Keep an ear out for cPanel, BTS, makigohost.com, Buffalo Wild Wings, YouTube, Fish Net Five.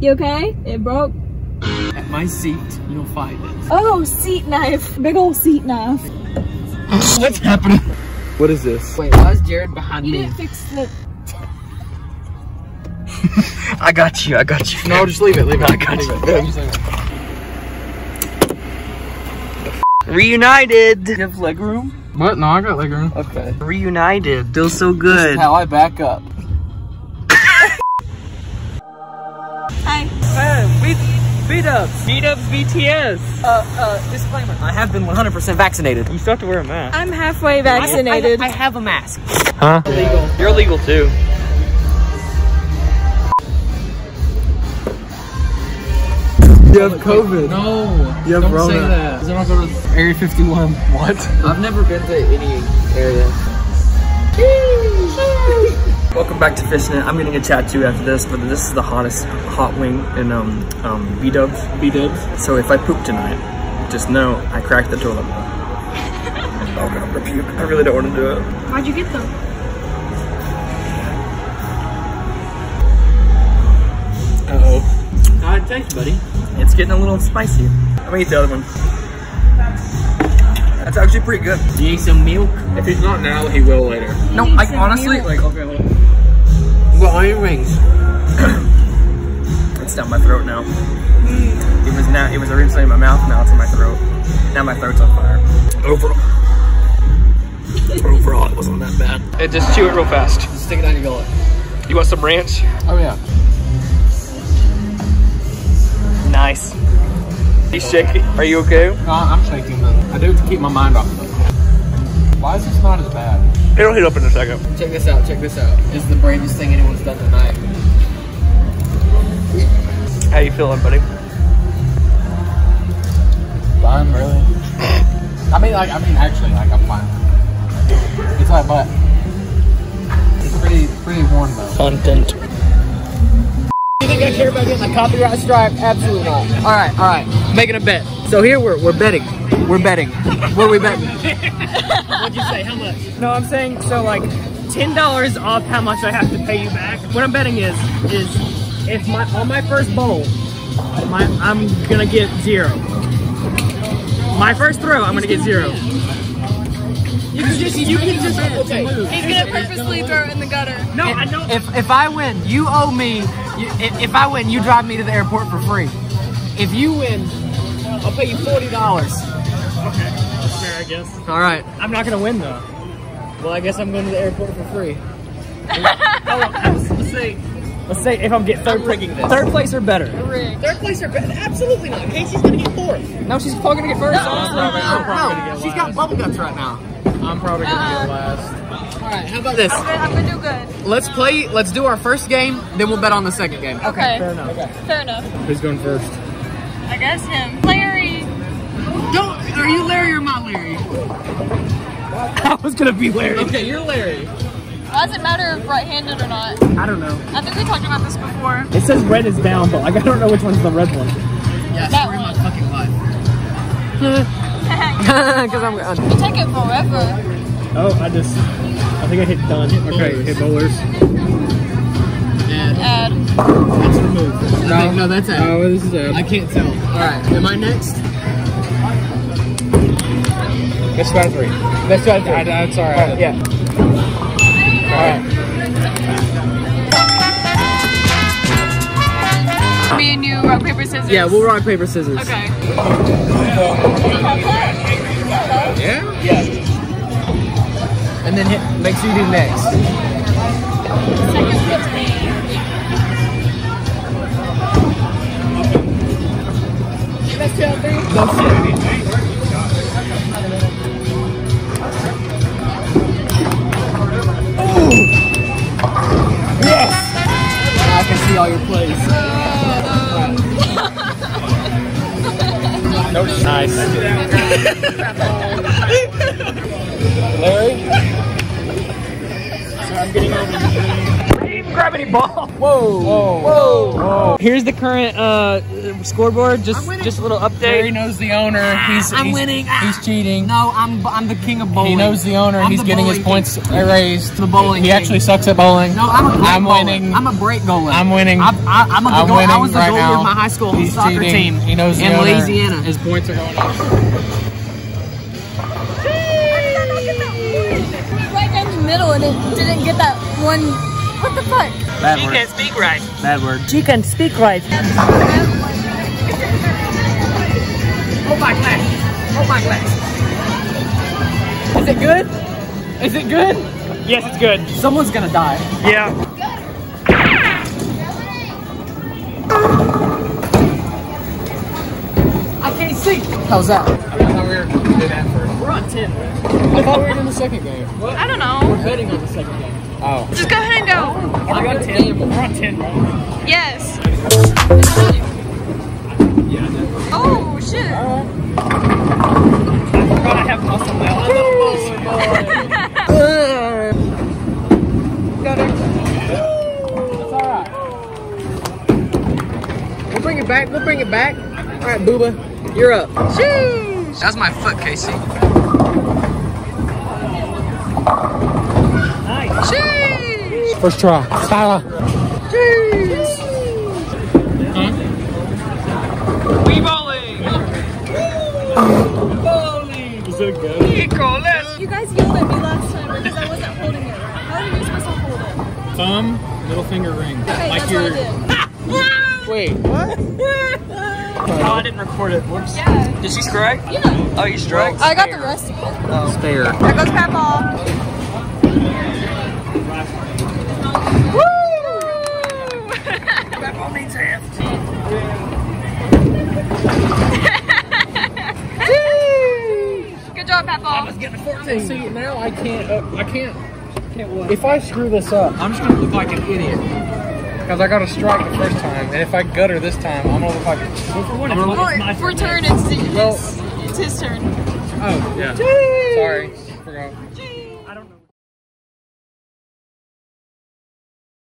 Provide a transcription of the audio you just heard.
You okay? It broke? At my seat, you'll find it. Oh, seat knife. Big old seat knife. What's happening? What is this? Wait, why is Jared behind me? You didn't fix it. I got you, I got you. No, just leave it, leave it. I got you. Reunited! Do you have leg room? What? No, I got leg room. Okay. Reunited. Feels so good. This is how I back up. Hi. Beat up BTS. Disclaimer. I have been 100% vaccinated. You still have to wear a mask. I'm halfway vaccinated. I have a mask. Huh? Illegal. You're illegal too. You have COVID. No. You have Rona. Don't say that. Because I don't go to Area 51. What? I've never been to any area. Welcome back to Fishnet. I'm getting a tattoo after this, but this is the hottest hot wing in B-dubs. B-dubs. So if I poop tonight, just know I cracked the toilet bowl. Oh god, I'm gonna puke. I really don't want to do it. Why'd you get them? Uh-oh. God, thanks, buddy. It's getting a little spicy. I'm gonna eat the other one. That's actually pretty good. Do you need some milk? If he's not now, he will later. No, I honestly, like, okay, hold on. What are your wings? It's down my throat now. It was originally in my mouth, now it's in my throat. Now my throat's on fire. Overall, it wasn't that bad. Hey, just chew it real fast. Just stick it down your gullet. You want some ranch? Oh yeah. Nice. He's shaking. Are you okay? No, I'm shaking though. I do have to keep my mind off of it. Why is this not as bad? It'll heat up in a second. Check this out, check this out. This is the bravest thing anyone's done tonight. How you feeling, buddy? Fine, really. I mean, actually, I'm fine. It's my butt. It's pretty warm though. Content. You think I care about getting a copyright strike? Absolutely not. All right. Making a bet. So here we're betting. What are we betting? What'd you say? How much? No, I'm saying so like $10 off how much I have to pay you back. What I'm betting is if on my first bowl, I'm gonna get zero. My first throw, I'm gonna get zero. You can just okay. He's gonna purposely throw it in the gutter. No, I don't. If I win, you owe me. If I win, you drive me to the airport for free. If you win, I'll pay you $40. Okay, that's fair, I guess. All right. I'm not gonna win though. Well, I guess I'm going to the airport for free. Let's say if I'm getting third place or better. Third place or better? Absolutely not. Casey's gonna get fourth. No, she's probably gonna get first. No. She's got bubble guts right now. I'm probably gonna be last. All right, how about this? I'm gonna do good. Let's do our first game, then we'll bet on the second game. Okay. Fair enough. Who's going first? I guess him. Larry. Are you Larry or not Larry? I was gonna be Larry. Okay, you're Larry. Does it matter if right-handed or not? I don't know. I think we talked about this before. It says red is down, but like I don't know which one's the red one. Yeah, that one. My fucking life. Because I'm going. You take it forever. Oh, I think I hit done. Okay, hit bowlers. Add. That's removed. No, that's add. Oh, this is add. I can't tell. Alright, am I next? Let's try three. Let's try three. I'm sorry. Right, yeah. Alright. Me and you, rock, paper, scissors? Yeah, we'll rock, paper, scissors. Okay. Yeah? Yeah. And then make sure you do next. Let's do three. That's it. Yes! I can see all your plays. Nice. Larry? So I'm getting over. grab any ball. Whoa. Whoa. Whoa. Whoa. Here's the current scoreboard. Just a little update. Barry knows the owner. I'm winning. He's cheating. No, I'm the king of bowling. He knows the owner. He's getting his points erased. The bowling. He actually sucks at bowling. No, I'm winning. I'm a great goalie. I'm winning. I'm winning. I was the goalie of my high school soccer team. He knows the owner. In Louisiana. His points are going up. Middle and it didn't get that one. What the fuck? Bad word. She can't speak right. Bad word. She can speak right. Oh my gosh. Oh my gosh. Is it good? Is it good? Yes, it's good. Someone's gonna die. Yeah. I can't see. How's that? I don't know where we did that first. We're on 10. I thought we were in the second game. What? I don't know. We're betting on the second game. Oh. Just go ahead and go. We're on 10. We're on 10, right? Yes. Oh, shit. I forgot I have muscle now. I love muscle. It's alright. We'll bring it back. We'll bring it back. Alright, Booba. You're up. Sheesh. That's my foot, Casey. Nice. Sheesh. First try. Tyler. Sheesh. Huh? We bowling. Bowling. Is it good? You guys yelled at me last time because I wasn't holding it. How are you supposed to hold it? Thumb, middle finger ring. Okay, like your. Wait. What? Oh, I didn't record it. Whoops. Yeah. Did she strike? Yeah. Oh, you strike? I got the rest of it. Oh. Spare. There goes Pat Ball. Woo! Pat Ball needs half. Good job, Pat Ball. I was getting a 14. See, now I can't. I can't what? If I screw this up, I'm just gonna look like an idiot. Because I got a strike the first time, and if I gutter this time, I'm going to look like a... For turn, it's his turn. Oh, yeah. Jeez. Sorry. Forgot. Jeez. I don't know.